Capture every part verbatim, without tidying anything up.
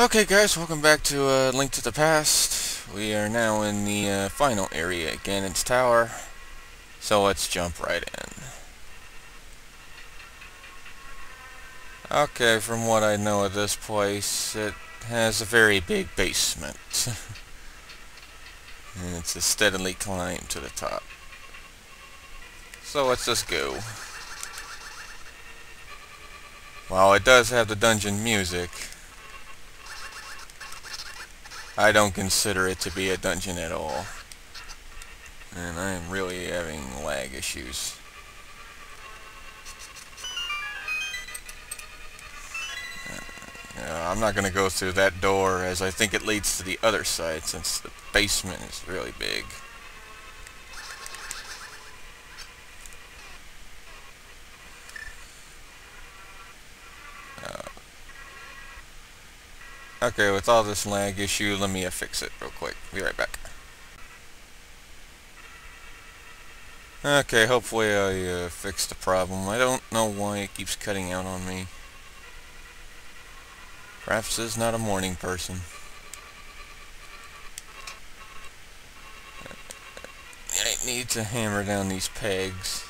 Okay guys, welcome back to uh, Link to the Past. We are now in the uh, final area at Ganon's Tower, so let's jump right in. Okay, from what I know of this place, it has a very big basement. And it's a steadily climb to the top. So let's just go. While it does have the dungeon music, I don't consider it to be a dungeon at all. And I am really having lag issues. Uh, I'm not going to go through that door, as I think it leads to the other side, since the basement is really big. Okay, with all this lag issue, let me uh, fix it real quick. Be right back. Okay, hopefully I uh, fixed the problem. I don't know why it keeps cutting out on me. Perhaps it's not a morning person. I need to hammer down these pegs.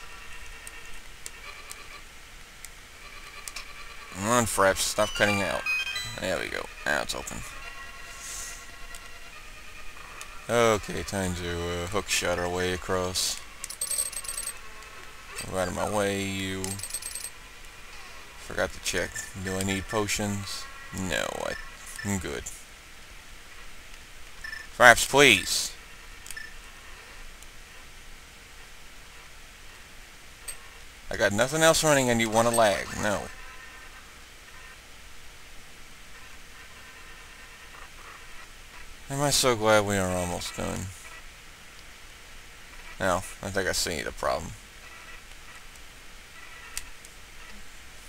Come on, Fraps, stop cutting out. There we go. Now it's open. Okay, time to uh, hook shot our way across. Go out of my way, you. Forgot to check. Do I need potions? No, I, I'm good. Fraps, please! I got nothing else running and you want to lag. No. Am I so glad we are almost done? No, I think I see the problem.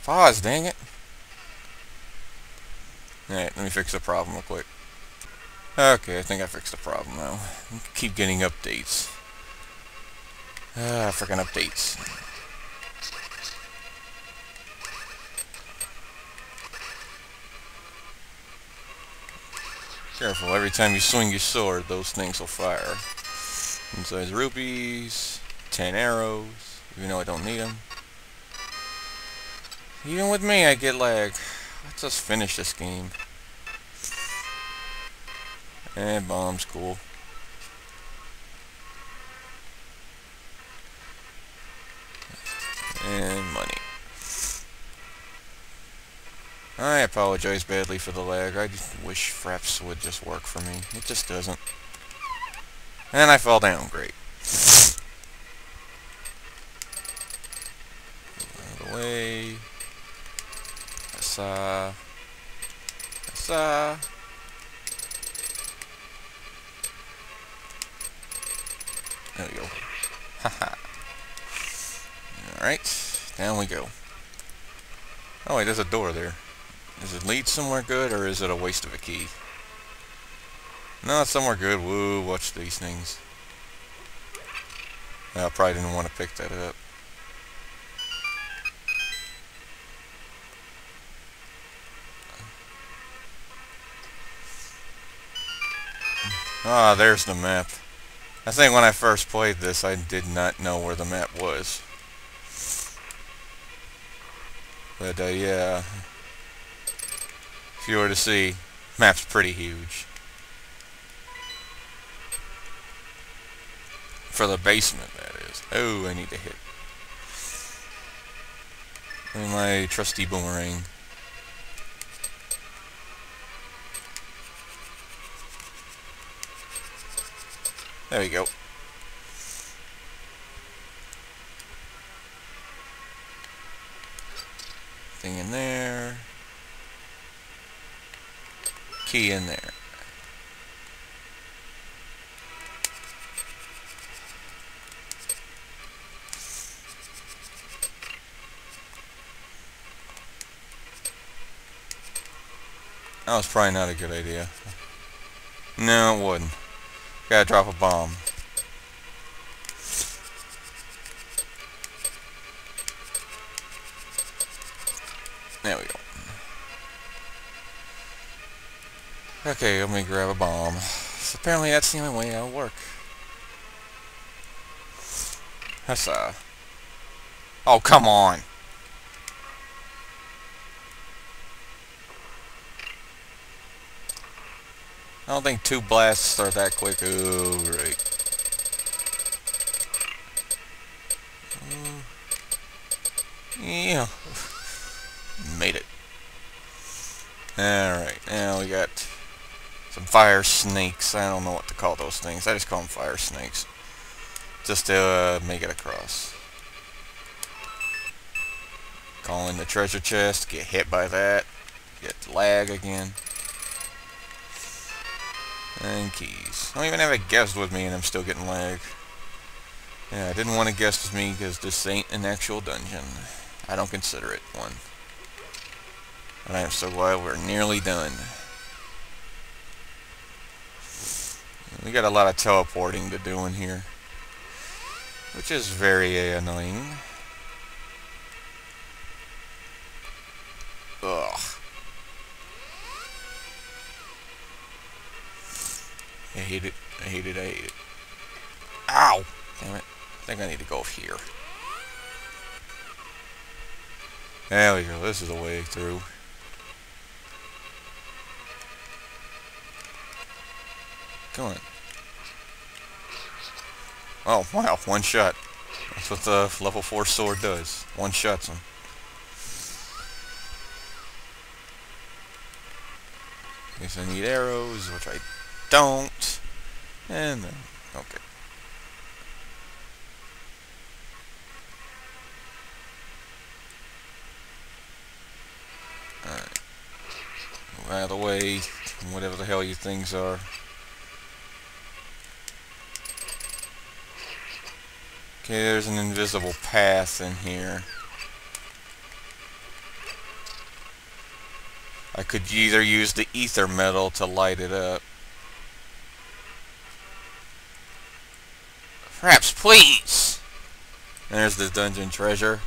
Pause, dang it! Alright, let me fix the problem real quick. Okay, I think I fixed the problem now. I keep getting updates. Ah, frickin' updates. Careful, every time you swing your sword, those things will fire. Inside rupees, ten arrows, even though I don't need them. Even with me, I get lag. Let's just finish this game. And bombs, cool. And money. I apologize badly for the lag. I just wish Fraps would just work for me. It just doesn't. And I fall down. Great. Out of the way. I saw. I saw. There we go. Haha. Alright. Down we go. Oh wait, there's a door there. Does it lead somewhere good, or is it a waste of a key? No, it's somewhere good. Woo, watch these things. I probably didn't want to pick that up. Ah, there's the map. I think when I first played this, I did not know where the map was. But, uh, yeah... if you were to see, map's pretty huge. For the basement, that is. Oh, I need to hit. And my trusty boomerang. There we go. Thing in there. Key in there. That was probably not a good idea. No, it wouldn't. Gotta drop a bomb. There we go. Okay, let me grab a bomb. So apparently that's the only way it'll work. That's uh... Oh, come on! I don't think two blasts start that quick. Ooh, great. Yeah. Made it. Alright, now we got some fire snakes. I don't know what to call those things. I just call them fire snakes. Just to uh, make it across. Call in the treasure chest. Get hit by that. Get lag again. And keys. I don't even have a guest with me and I'm still getting lag. Yeah, I didn't want to guest with me because this ain't an actual dungeon. I don't consider it one. And I am so glad we're nearly done. We got a lot of teleporting to do in here. Which is very annoying. Ugh. I hate it. I hate it. I hate it. Ow! Damn it. I think I need to go here. There we go. This is the way through. Come on. Oh, wow. One shot. That's what the level four sword does. One shots him. Guess I need arrows, which I don't. And then... Okay. Alright. Move out of the way. Whatever the hell you things are. Okay, there's an invisible path in here. I could either use the ether metal to light it up. Fraps, please! There's the dungeon treasure.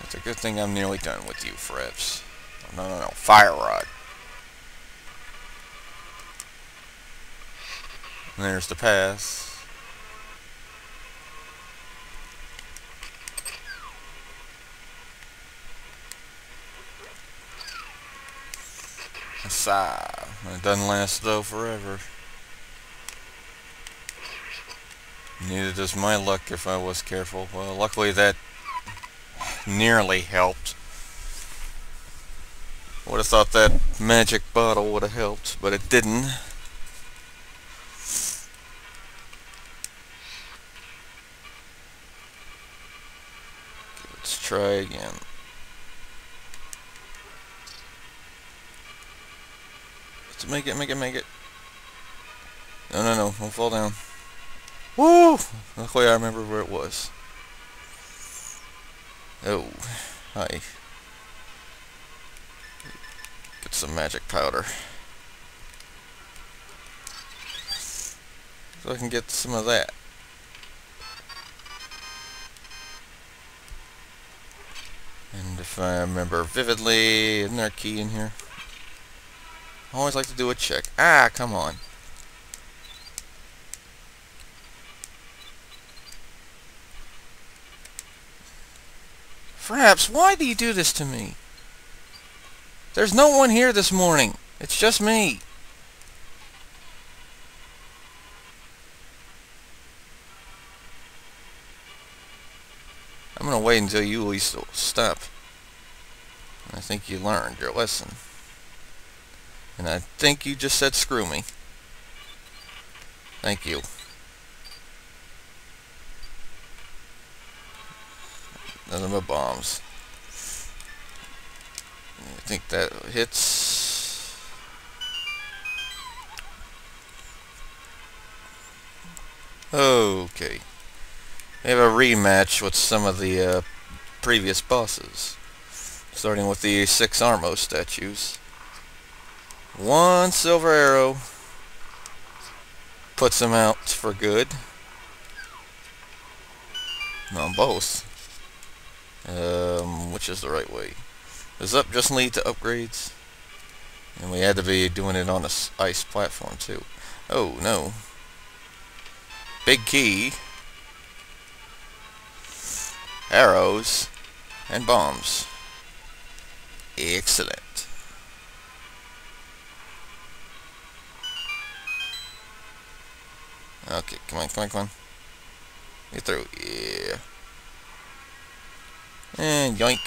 That's a good thing I'm nearly done with you, Fraps. No, no, no. Fire rod. There's the pass. Sigh. It doesn't last though forever. Neither does my luck if I was careful. Well, luckily that nearly helped. Would have thought that magic bottle would have helped, but it didn't. Try again. Let's make it, make it, make it. No, no, no. Don't fall down. Woo! Luckily I remember where it was. Oh. Hi. Get some magic powder. So I can get some of that. And if I remember vividly, isn't there a key in here? I always like to do a check. Ah, come on. Fraps, why do you do this to me? There's no one here this morning. It's just me. I'm gonna wait until you at least stop. I think you learned your lesson. And I think you just said screw me. Thank you. None of my bombs. I think that hits. Okay. We have a rematch with some of the uh, previous bosses. Starting with the six Armo statues. One silver arrow puts them out for good. No, both. Um, which is the right way? Does up just lead to upgrades? And we had to be doing it on an ice platform, too. Oh, no. Big key. Arrows. And bombs. Excellent. Okay, come on, come on, come on. Get through. Yeah. And yoink.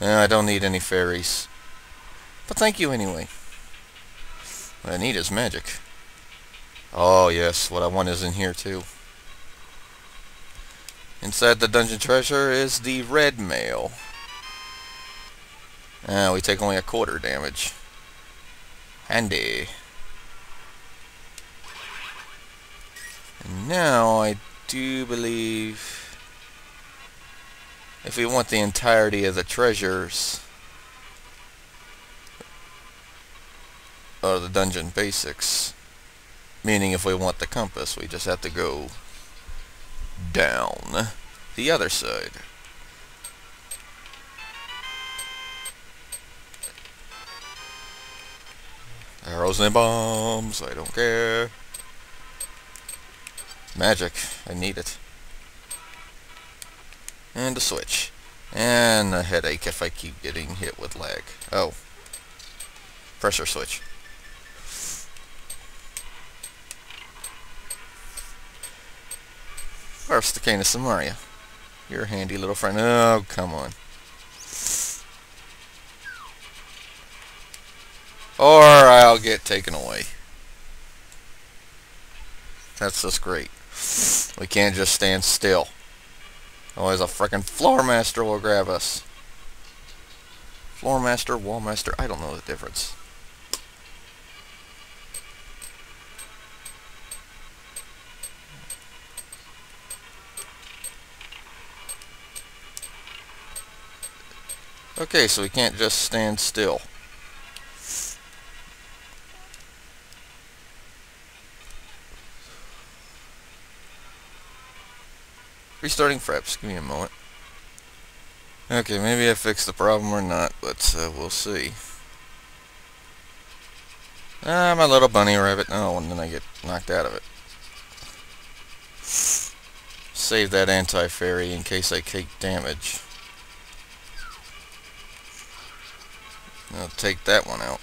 No, I don't need any fairies. But thank you anyway. What I need is magic. Oh, yes. What I want is in here, too. Inside the dungeon treasure is the red mail. Ah, we take only a quarter damage. Handy. And now, I do believe... if we want the entirety of the treasures, or the dungeon basics, meaning if we want the compass, we just have to go down the other side. Arrows and bombs, I don't care. Magic, I need it. And a switch. And a headache if I keep getting hit with lag. Oh. Pressure switch. Perhaps the Cane of Samaria. You're a handy little friend. Oh, come on. Or I'll get taken away. That's just great. We can't just stand still. Always a frickin' floor master will grab us. Floor master, wall master, I don't know the difference. Okay, so we can't just stand still. Restarting Fraps. Give me a moment. Okay, maybe I fixed the problem or not, but uh, we'll see. Ah, my little bunny rabbit. Oh, and then I get knocked out of it. Save that anti-fairy in case I take damage. I'll take that one out.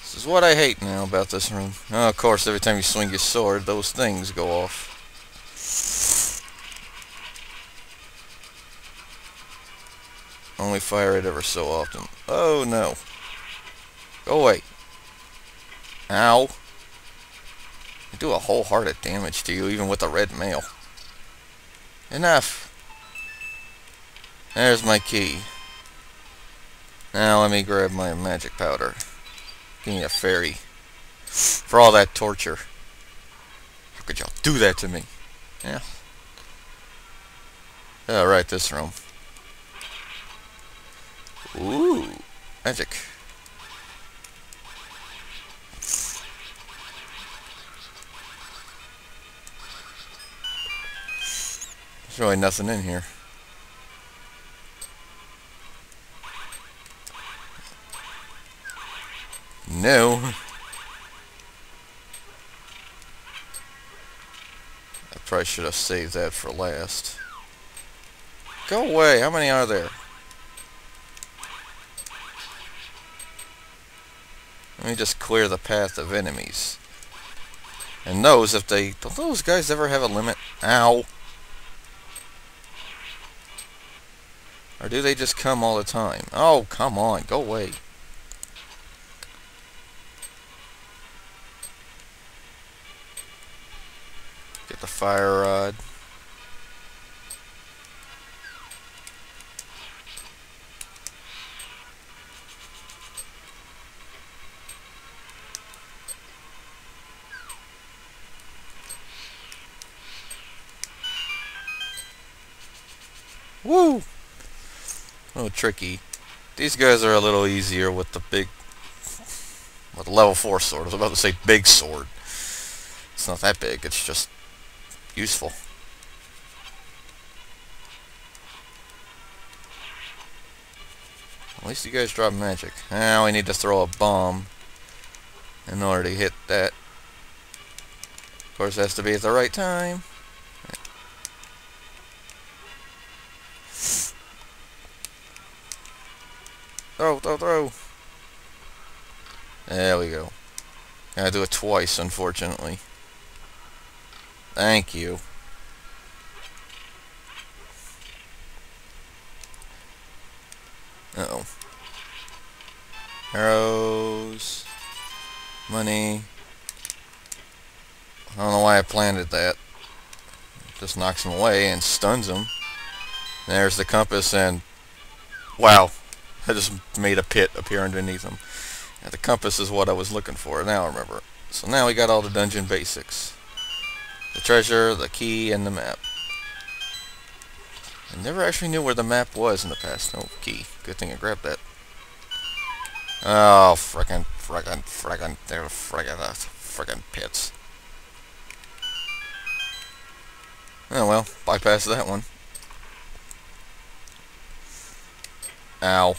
This is what I hate now about this room. Oh, of course, every time you swing your sword, those things go off. Only fire it ever so often. Oh no. Go away. Ow. I do a whole heart of damage to you even with the red mail. Enough. There's my key. Now let me grab my magic powder. Give me a fairy. For all that torture. How could y'all do that to me? Yeah. Oh, right, this room. Ooh, magic. There's really nothing in here. No. I probably should have saved that for last. Go away, how many are there? Let me just clear the path of enemies. And those, if they... don't those guys ever have a limit? Ow! Or do they just come all the time? Oh, come on, go away. Get the fire rod. Woo! A little tricky. These guys are a little easier with the big... with level four sword. I was about to say big sword. It's not that big, it's just useful. At least you guys drop magic. Now we need to throw a bomb in order to hit that. Of course, it has to be at the right time. Throw, throw, throw. There we go. Gotta do it twice, unfortunately. Thank you. Uh-oh. Arrows. Money. I don't know why I planted that. Just knocks him away and stuns him. There's the compass and... wow. I just made a pit appear underneath him. Yeah, the compass is what I was looking for. Now I remember. So now we got all the dungeon basics. The treasure, the key, and the map. I never actually knew where the map was in the past. No key. Good thing I grabbed that. Oh, frickin', frickin', frickin', they're frickin', uh, frickin' pits. Oh well, bypass that one. Ow.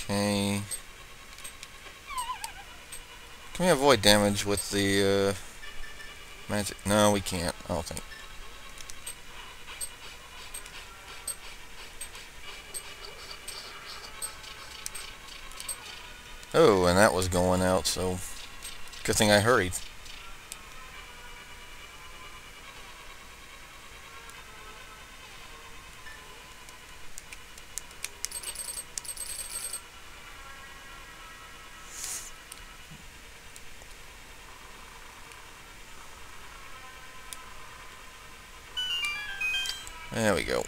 Okay. Can we avoid damage with the uh, magic? No, we can't. I don't think. Oh, and that was going out, so good thing I hurried. There we go.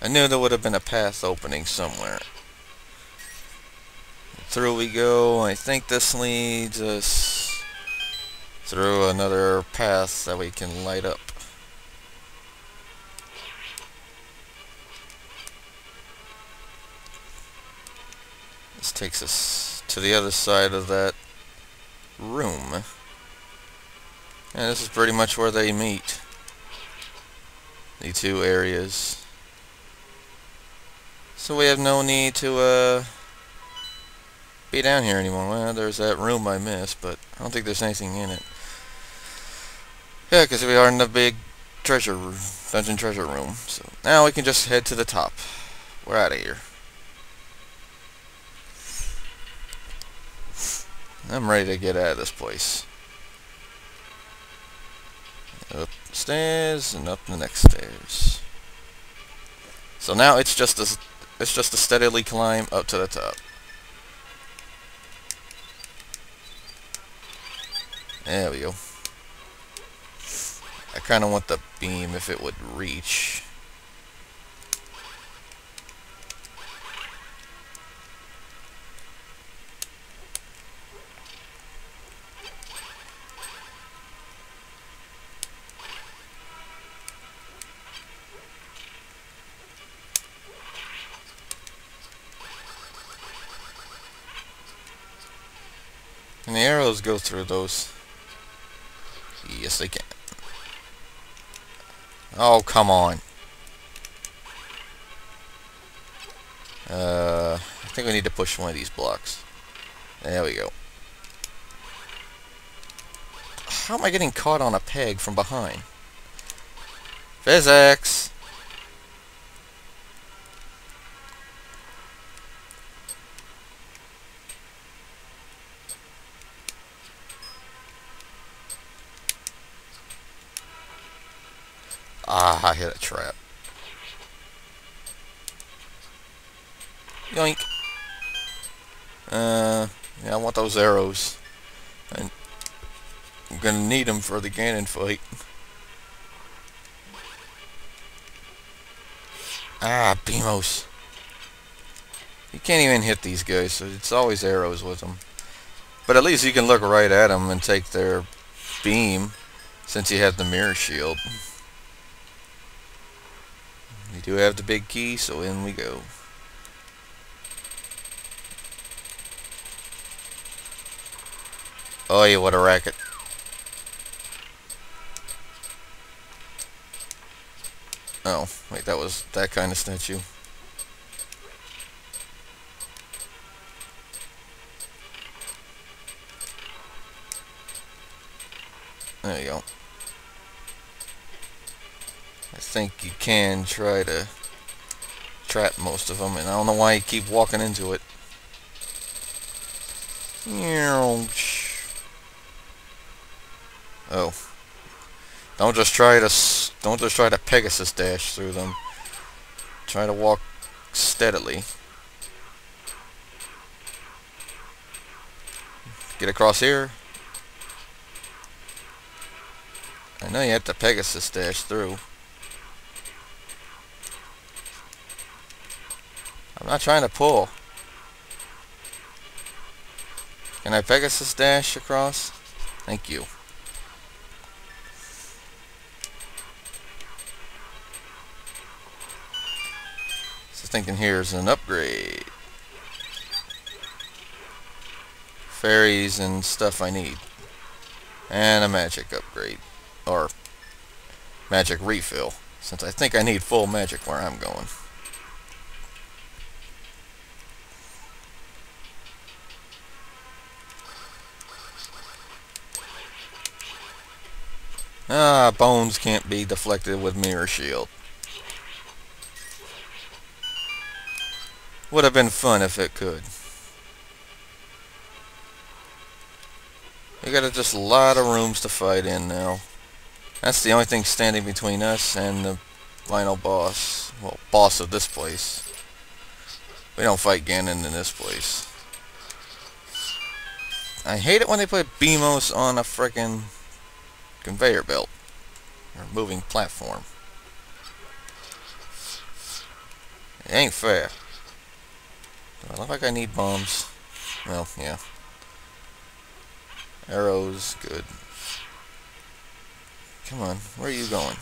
I knew there would have been a path opening somewhere. Through we go. I think this leads us through another path that we can light up. This takes us to the other side of that room. And this is pretty much where they meet. The two areas. So we have no need to uh, be down here anymore. Well, there's that room I missed, but I don't think there's anything in it. Yeah, because we are in the big treasure room, dungeon treasure room. So now we can just head to the top. We're out of here. I'm ready to get out of this place. Up the stairs and up the next stairs. So now it's just a, it's just a steadily climb up to the top. There we go. I kind of want the beam if it would reach. Can the arrows go through those? Yes, they can. Oh, come on. Uh, I think we need to push one of these blocks. There we go. How am I getting caught on a peg from behind? Physics! Ah, I hit a trap. Yoink. Uh, yeah, I want those arrows. I'm gonna need them for the Ganon fight. Ah, Beamos. You can't even hit these guys, so it's always arrows with them. But at least you can look right at them and take their beam, since you have the mirror shield. We do have the big key, so in we go. Oh yeah, what a racket. Oh, wait, that was that kind of statue. There you go. I think you can try to trap most of them, and I don't know why you keep walking into it. Oh. Don't just try to don't just try to Pegasus dash through them. Try to walk steadily. Get across here. I know you have to Pegasus dash through. I'm not trying to pull. Can I Pegasus dash across? Thank you. So thinking here's an upgrade. Fairies and stuff I need. And a magic upgrade. Or magic refill. Since I think I need full magic where I'm going. Ah, bones can't be deflected with mirror shield. Would have been fun if it could. We got just a lot of rooms to fight in now. That's the only thing standing between us and the final boss. Well, boss of this place. We don't fight Ganon in this place. I hate it when they put Beamos on a frickin' conveyor belt or moving platform. It ain't fair. Do I look like I need bombs? Well, yeah. Arrows, good. Come on, where are you going?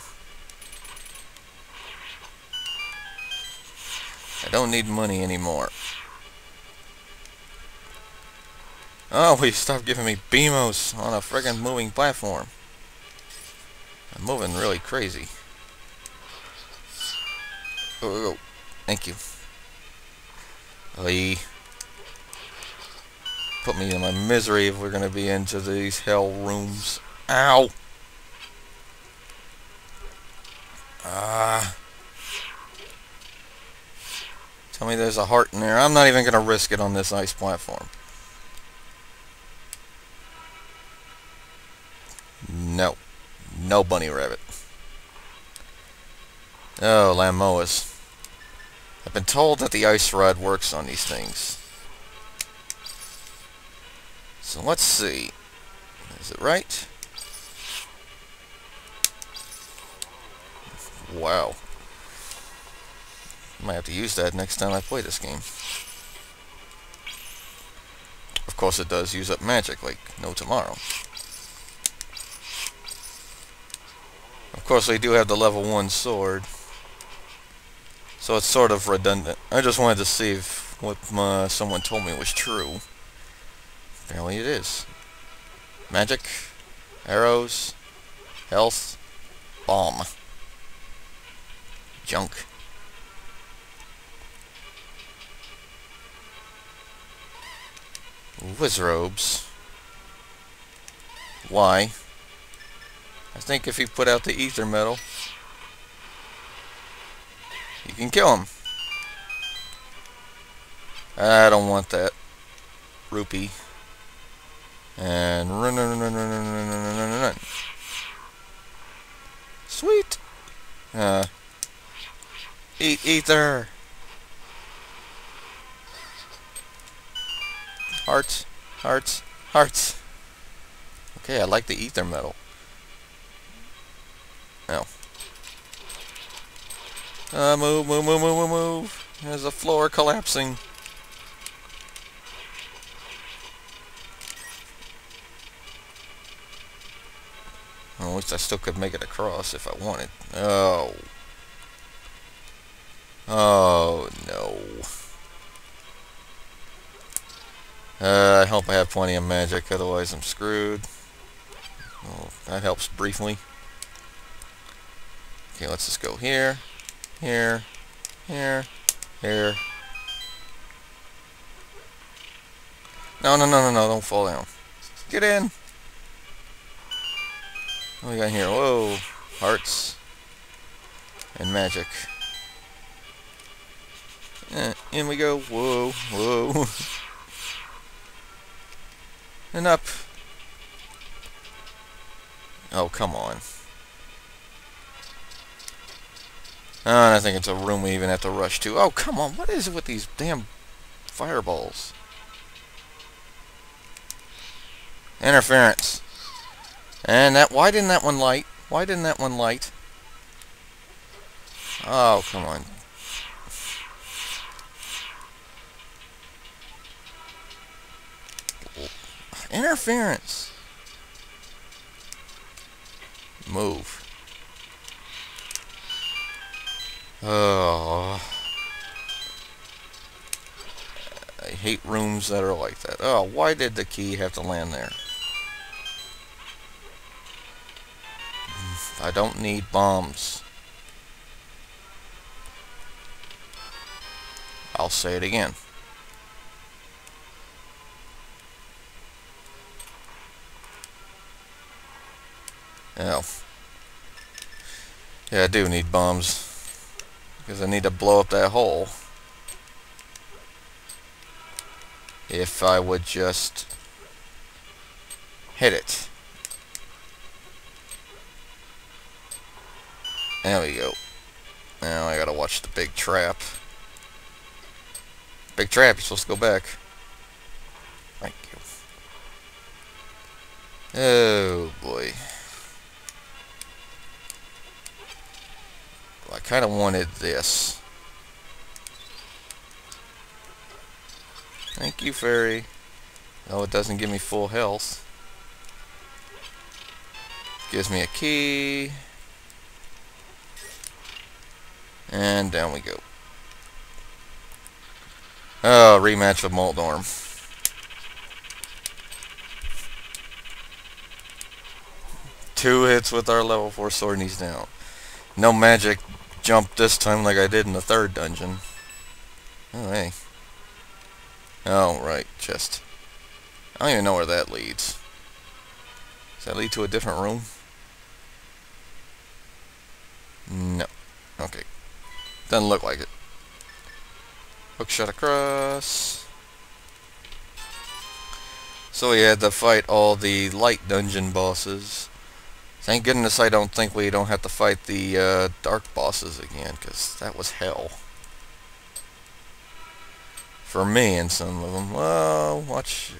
I don't need money anymore. Oh, will you stop giving me Beamos on a friggin' moving platform? I'm moving really crazy. Go, go, go. Thank you. Lee. Put me in my misery if we're going to be into these hell rooms. Ow! Ah. Uh, tell me there's a heart in there. I'm not even going to risk it on this ice platform. No. No bunny rabbit. Oh, Lamoas. I've been told that the ice rod works on these things. So let's see. Is it right? Wow. Might have to use that next time I play this game. Of course it does use up magic like no tomorrow. Of course, they do have the level one sword, so it's sort of redundant. I just wanted to see if what my, someone told me was true. Apparently it is. Magic, arrows, health, bomb, junk. Wizrobes. Why? I think if he put out the ether metal, you can kill him. I don't want that. Rupee. And run, run, run, run, run, run, run, run, run. Sweet. Uh, eat ether. Hearts, hearts, hearts. Okay, I like the ether metal. No. Uh, move, move, move, move, move, move. There's a floor collapsing. Well, at least I still could make it across if I wanted. Oh. Oh, no. Uh, I hope I have plenty of magic, otherwise I'm screwed. Well, that helps briefly. Okay, let's just go here. here, here, here. No, no, no, no, no, don't fall down. Get in. What do we got here? Whoa. Hearts. And magic. Eh, in we go. Whoa, whoa. And up. Oh, come on. Oh, I don't think it's a room we even have to rush to. Oh, come on. What is it with these damn fireballs? Interference. And that... Why didn't that one light? Why didn't that one light? Oh, come on. Interference. Move. Oh. I hate rooms that are like that. Oh, why did the key have to land there? I don't need bombs. I'll say it again. Oh. Yeah, I do need bombs. Because I need to blow up that hole. If I would just hit it. There we go. Now I gotta watch the big trap. Big trap, you're supposed to go back. Thank you. Oh boy. I kind of wanted this. Thank you, fairy. No, it doesn't give me full health. Gives me a key. And down we go. Oh, rematch of Moldorm. Two hits with our level four sword and he's down. No magic jump this time like I did in the third dungeon. Oh, hey. Oh, right, chest. I don't even know where that leads. Does that lead to a different room? No. Okay. Doesn't look like it. Hook shot across. So we had to fight all the light dungeon bosses. Thank goodness I don't think we don't have to fight the uh, dark bosses again, because that was hell. For me and some of them. Well, watch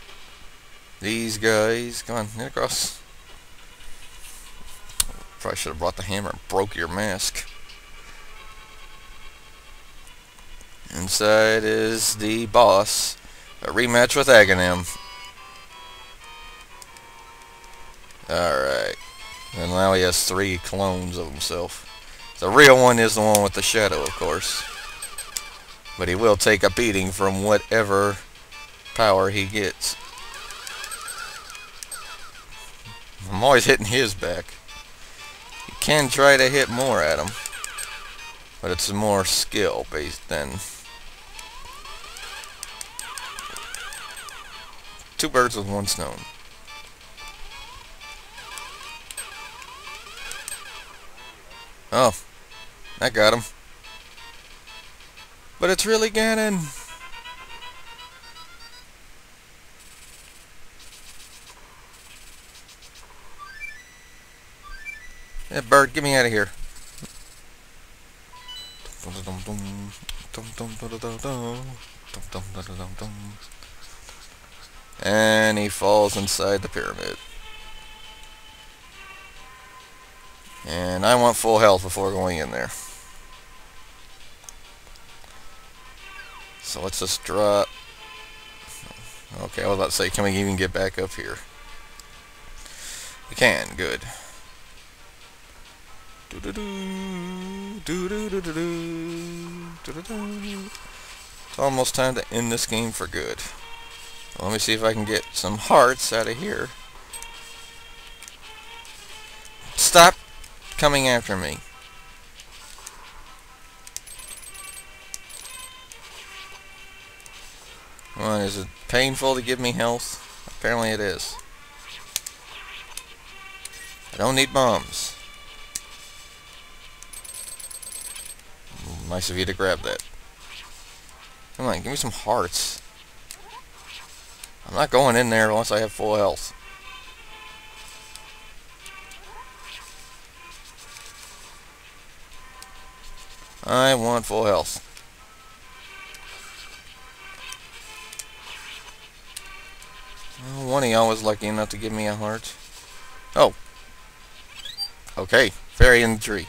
these guys. Come on, get across. Probably should have brought the hammer and broke your mask. Inside is the boss. A rematch with Aghanim. Alright. And now he has three clones of himself. The real one is the one with the shadow, of course. But he will take a beating from whatever power he gets. I'm always hitting his back. You can try to hit more at him. But it's more skill based than... Two birds with one stone. Oh, I got him. But it's really Ganon. That bird, get me out of here. And he falls inside the pyramid. And I want full health before going in there. So let's just drop... Okay, I was about to say, can we even get back up here? We can, good. It's almost time to end this game for good. Well, let me see if I can get some hearts out of here. Stop! Coming after me. Well, is it painful to give me health? Apparently it is. I don't need bombs. Nice of you to grab that. Come on, give me some hearts. I'm not going in there unless I have full health. I want full health. Well, one of y'all was lucky enough to give me a heart. Oh. Okay, fairy in the tree.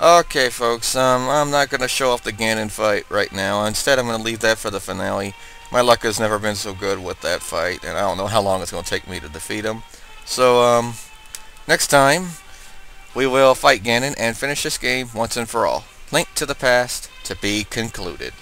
Okay, folks, um, I'm not going to show off the Ganon fight right now. Instead, I'm going to leave that for the finale. My luck has never been so good with that fight, and I don't know how long it's going to take me to defeat him. So, um, next time, we will fight Ganon and finish this game once and for all. Link to the Past to be concluded.